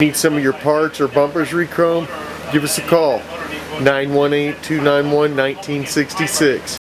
Need some of your parts or bumpers re-chromed? Give us a call, 918-291-1966.